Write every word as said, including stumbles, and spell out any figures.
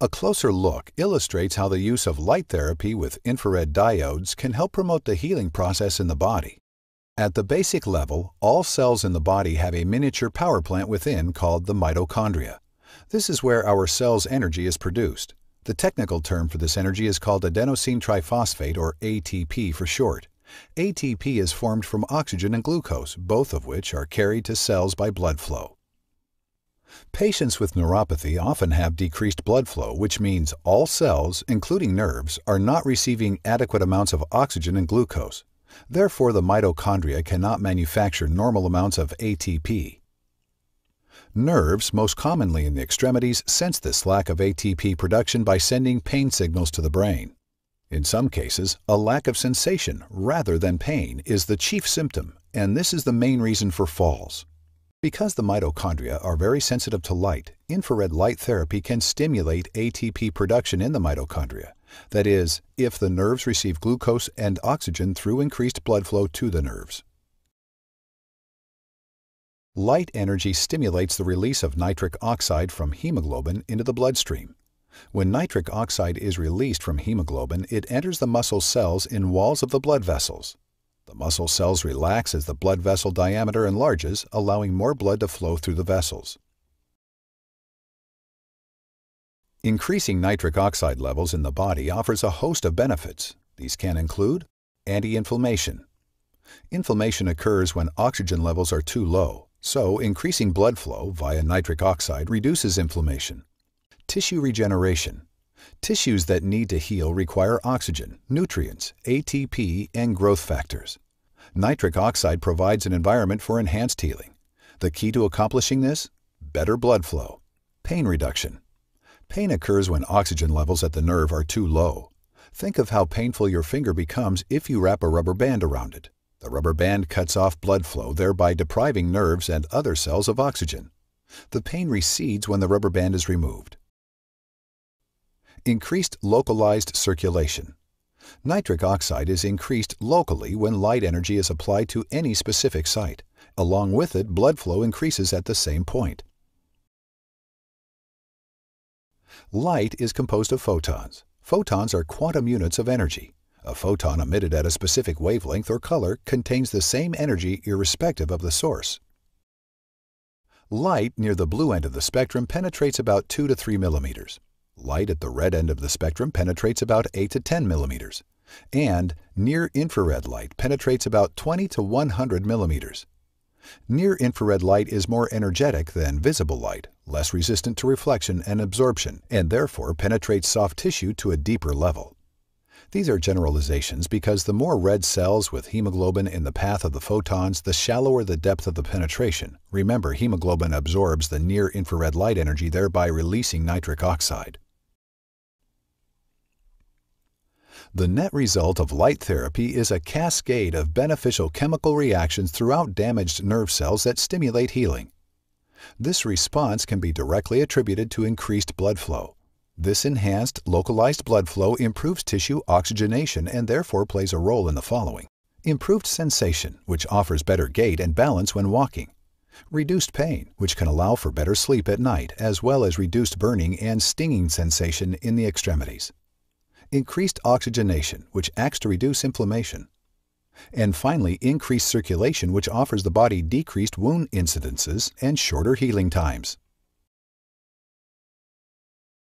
A closer look illustrates how the use of light therapy with infrared diodes can help promote the healing process in the body. At the basic level, all cells in the body have a miniature power plant within called the mitochondria. This is where our cell's energy is produced. The technical term for this energy is called adenosine triphosphate, or A T P for short. A T P is formed from oxygen and glucose, both of which are carried to cells by blood flow. Patients with neuropathy often have decreased blood flow, which means all cells, including nerves, are not receiving adequate amounts of oxygen and glucose. Therefore, the mitochondria cannot manufacture normal amounts of A T P. Nerves, most commonly in the extremities, sense this lack of A T P production by sending pain signals to the brain. In some cases, a lack of sensation rather than pain is the chief symptom, and this is the main reason for falls. Because the mitochondria are very sensitive to light, infrared light therapy can stimulate A T P production in the mitochondria. That is, if the nerves receive glucose and oxygen through increased blood flow to the nerves. Light energy stimulates the release of nitric oxide from hemoglobin into the bloodstream. When nitric oxide is released from hemoglobin, it enters the muscle cells in walls of the blood vessels. The muscle cells relax as the blood vessel diameter enlarges, allowing more blood to flow through the vessels. Increasing nitric oxide levels in the body offers a host of benefits. These can include anti-inflammation. Inflammation occurs when oxygen levels are too low, so increasing blood flow via nitric oxide reduces inflammation. Tissue regeneration. Tissues that need to heal require oxygen, nutrients, A T P, and growth factors. Nitric oxide provides an environment for enhanced healing. The key to accomplishing this? Better blood flow. Pain reduction. Pain occurs when oxygen levels at the nerve are too low. Think of how painful your finger becomes if you wrap a rubber band around it. The rubber band cuts off blood flow, thereby depriving nerves and other cells of oxygen. The pain recedes when the rubber band is removed. Increased localized circulation. Nitric oxide is increased locally when light energy is applied to any specific site. Along with it, blood flow increases at the same point. Light is composed of photons. Photons are quantum units of energy. A photon emitted at a specific wavelength or color contains the same energy irrespective of the source. Light near the blue end of the spectrum penetrates about two to three millimeters. Light at the red end of the spectrum penetrates about eight to ten millimeters, and near-infrared light penetrates about twenty to one hundred millimeters. Near-infrared light is more energetic than visible light, less resistant to reflection and absorption, and therefore penetrates soft tissue to a deeper level. These are generalizations because the more red cells with hemoglobin in the path of the photons, the shallower the depth of the penetration. Remember, hemoglobin absorbs the near-infrared light energy, thereby releasing nitric oxide. The net result of light therapy is a cascade of beneficial chemical reactions throughout damaged nerve cells that stimulate healing. This response can be directly attributed to increased blood flow. This enhanced localized blood flow improves tissue oxygenation and therefore plays a role in the following: improved sensation, which offers better gait and balance when walking; reduced pain, which can allow for better sleep at night, as well as reduced burning and stinging sensation in the extremities; increased oxygenation, which acts to reduce inflammation; and finally, increased circulation, which offers the body decreased wound incidences and shorter healing times.